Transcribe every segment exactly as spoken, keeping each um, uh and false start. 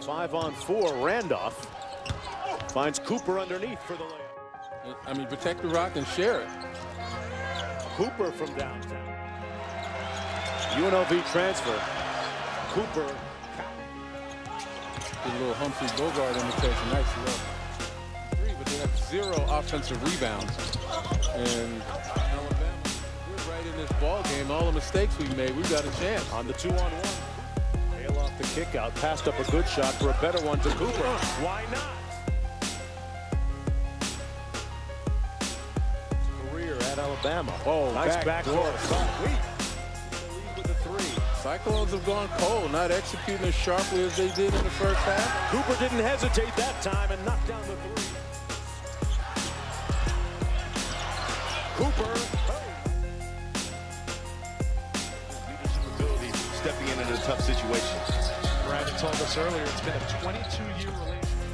Five on four, Randolph finds Cooper underneath for the layup. I mean, protect the rock and share it. Cooper from downtown. U N L V transfer. Cooper. Did a little Humphrey Bogart imitation. Nice look. Three, but they have zero offensive rebounds. And Alabama, we're right in this ball game. All the mistakes we've made, we've got a chance. On the two-on-one. The kick out, passed up a good shot for a better one to Cooper. Why not? Career at Alabama. Oh, nice backcourt. Lead with the three. Cyclones have gone cold, not executing as sharply as they did in the first half. Cooper didn't hesitate that time and knocked down the three. Cooper. Leadership ability, stepping in in a tough situation. Brandon told us earlier it's been a twenty-two year relationship.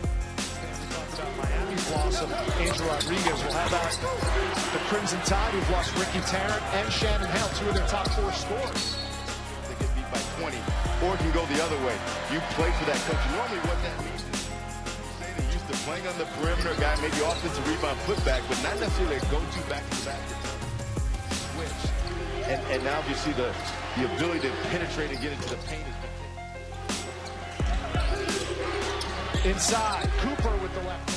Talked about Miami's loss of Angel Rodriguez. Well, how about the Crimson Tide, who've lost Ricky Tarrant and Shannon Hale, two of their top four scorers. They get beat by twenty, or it can go the other way. You play for that country. Normally what that means is you say they're used to playing on the perimeter, guy maybe offensive rebound putback, but not necessarily a go-to back-to-back switch. And, and now you see the, the ability to penetrate and get into the paint. Inside, Cooper with the left.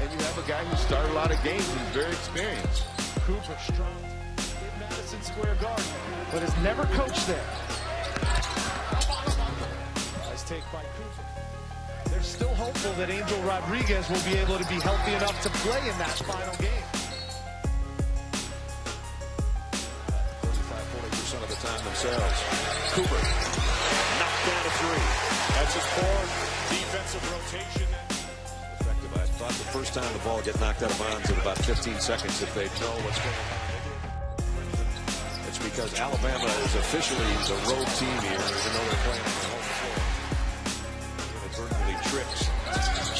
And you have a guy who started a lot of games and is very experienced. Cooper strong in Madison Square Garden, but has never coached there. Nice take by Cooper. They're still hopeful that Angel Rodriguez will be able to be healthy enough to play in that final game. thirty-five, forty percent of the time themselves. Cooper knocked down a three. That's his fourth. Defensive rotation. Effective. I thought the first time the ball get knocked out of bounds in about fifteen seconds if they know what's going on. It's because Alabama is officially the road team here, even though they're playing on the home floor. Inadvertently trips.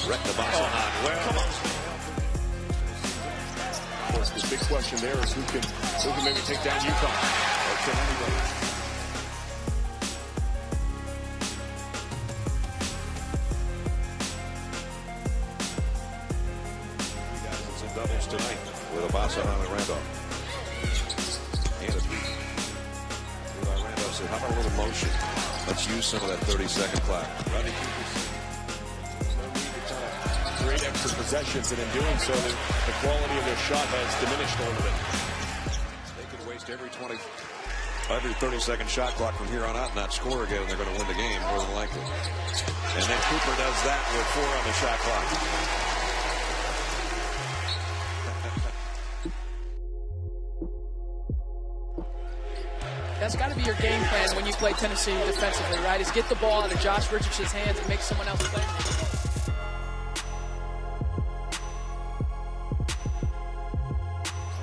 Wrecked the Obasahan. Well, come on. Of course, the big question there is who can, who can maybe take down UConn. Or can anybody? Tonight with Abasa and Randolph. And a three by Randolph said, how about a little motion? Let's use some of that thirty second clock. Rodney Cooper said, great extra possessions, and in doing so, the, the quality of their shot has diminished a little bit. They could waste every twenty, every thirty second shot clock from here on out and not score again, and they're going to win the game more than likely. And then Cooper does that with four on the shot clock. That's got to be your game plan when you play Tennessee defensively, right? Is get the ball out of Josh Richardson's hands and make someone else play.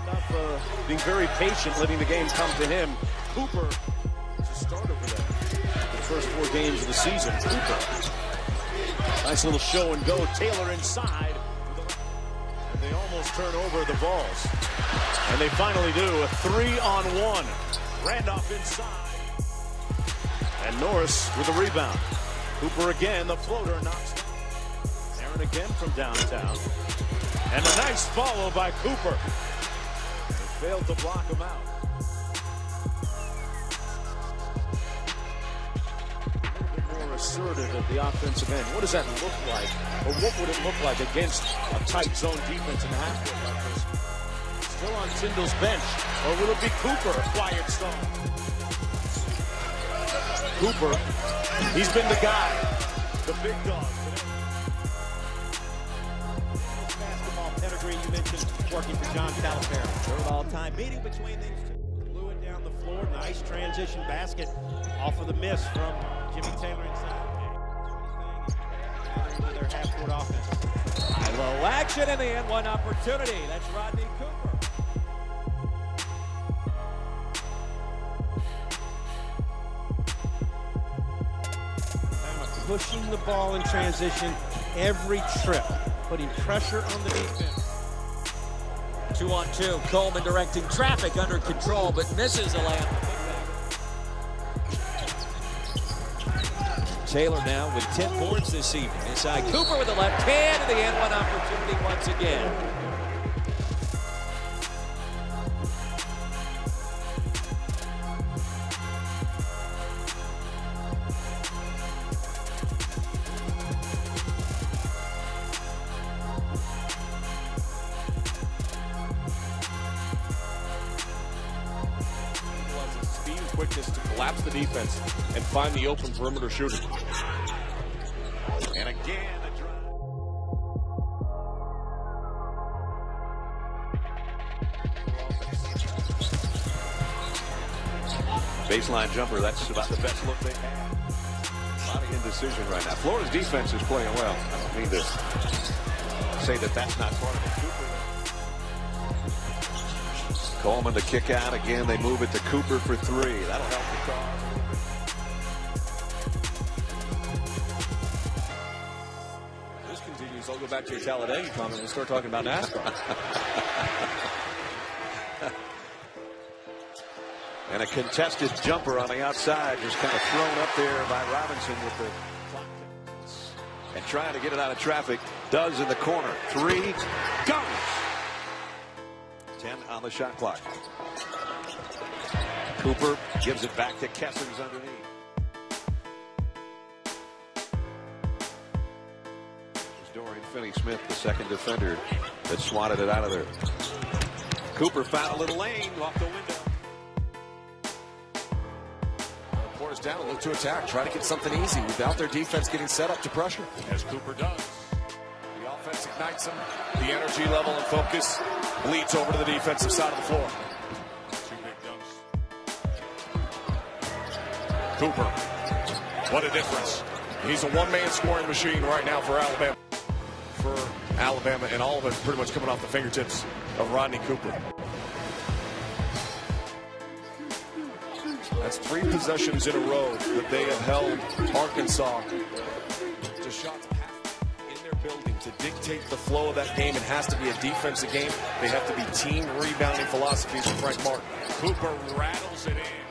Enough, uh, being very patient, letting the game come to him. Cooper to start over there. The first four games of the season. Cooper. Nice little show and go. Taylor inside. And they almost turn over the balls. And they finally do a three on one. Randolph inside. And Norris with a rebound. Cooper again, the floater knocks down. Aaron again from downtown. And a nice follow by Cooper. They failed to block him out. A little bit more assertive at the offensive end. What does that look like? Or what would it look like against a tight zone defense in the half-court like this? Still on Tyndall's bench, or will it be Cooper? Quiet stone. Cooper, he's been the guy, the big dog. Basketball pedigree, you mentioned working for John Calipari. Third all-time meeting between these two. Blew it down the floor, nice transition basket off of the miss from Jimmy Taylor inside. Gathering with their half-court offense. High low action in the end, one opportunity. That's Rodney Cooper. Pushing the ball in transition every trip, putting pressure on the defense. Two on two, Coleman directing traffic under control, but misses the layup. Taylor now with ten boards this evening. Inside Cooper with the left hand and the end one opportunity once again. Quickness to collapse the defense and find the open perimeter shooter. And again, a drive. Baseline jumper, that's about the best look they had. A lot of indecision right now. Florida's defense is playing well. I don't mean to say that that's not part of it. Coleman to kick out again. They move it to Cooper for three. That'll help the cause. This continues. I'll go back to your Talladega comment. We'll start talking about NASCAR. And a contested jumper on the outside, just kind of thrown up there by Robinson with the and trying to get it out of traffic. Does in the corner. Three. Go. ten on the shot clock. Cooper gives it back to Kessler's underneath. Dorian Finney-Smith, the second defender that swatted it out of there. Cooper found a little lane off the window. Porter's down, a little to attack. Try to get something easy without their defense getting set up to pressure. As Cooper does. The offense ignites them. The energy level and focus leads over to the defensive side of the floor. Two big dunks. Cooper, what a difference. He's a one-man scoring machine right now for Alabama. For Alabama, and all of it pretty much coming off the fingertips of Rodney Cooper. That's three possessions in a row that they have held Arkansas to shots building to dictate the flow of that game. It has to be a defensive game. They have to be team rebounding philosophies for Frank Martin. Cooper rattles it in.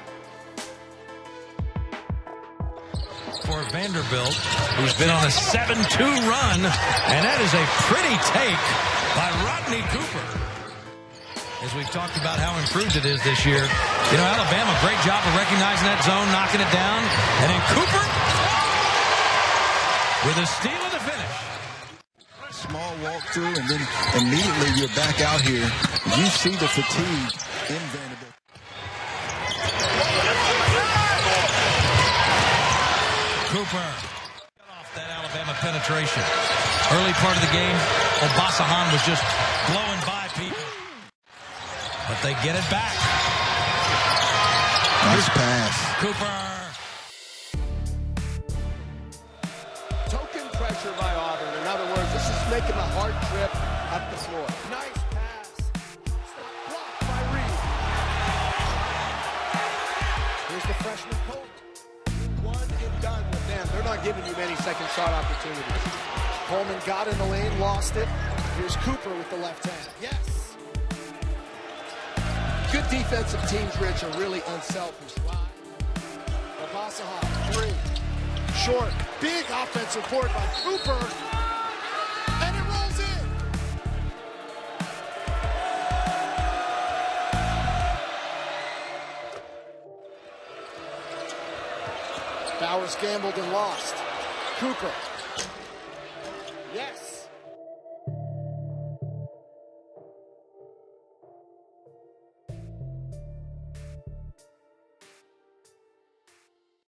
For Vanderbilt, who's been on a seven two run, and that is a pretty take by Rodney Cooper. As we've talked about how improved it is this year, you know, Alabama, great job of recognizing that zone, knocking it down, and then Cooper with a steal of the finish. Small walk through, and then immediately you're back out here. You see the fatigue in Vanderbilt. Cooper got off that Alabama penetration. Early part of the game, Obasahan was just blowing by people. But they get it back. Nice pass. Cooper. Token pressure by Auburn. In other words, this is making a hard trip up the floor. Nice pass. Blocked by Reed. Here's the freshman Colt. One and done with them. They're not giving you many second shot opportunities. Coleman got in the lane, lost it. Here's Cooper with the left hand. Yes. Good defensive teams, Rich, are really unselfish. Obasahan, three. Short. Big offensive board by Cooper. Bowers gambled and lost. Cooper. Yes.